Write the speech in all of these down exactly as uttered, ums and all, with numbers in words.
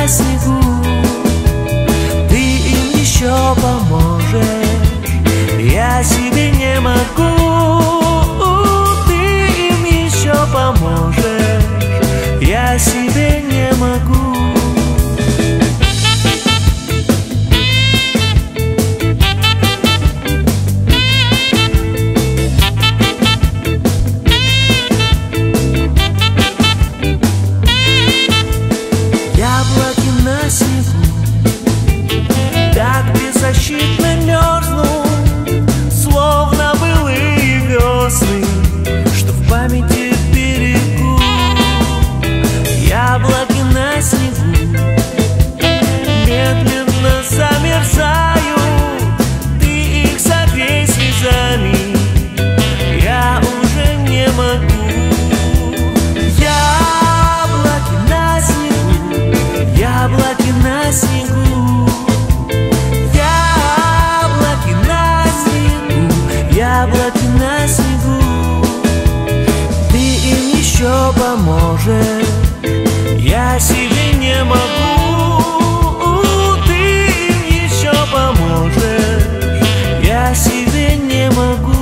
на снегу, ты им еще поможешь, я себе не могу. Ты им еще поможешь, я себе не могу. Беззащитно мерзну, словно былые весны, что в памяти берегу. Яблоки на снегу медленно замерзают, ты их согрей слезами, я уже не могу. Яблоки на снегу, яблоки на снегу, яблоки на снегу, ты им еще поможешь, я себе не могу. Ты им еще поможешь, я себе не могу.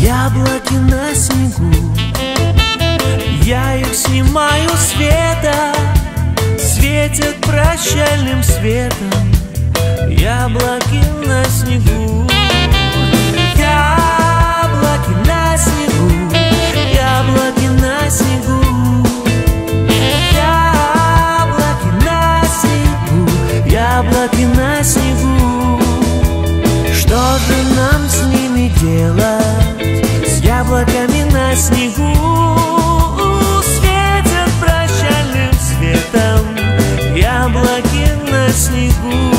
Яблоки на снегу, я их снимаю с веток, светят прощальным светом яблоки на снегу. Яблоки на снегу, яблоки на снегу, яблоки на снегу, яблоки на снегу. Что же нам с ними делать? Яблоками на снегу светят прощальным светом яблоки на снегу.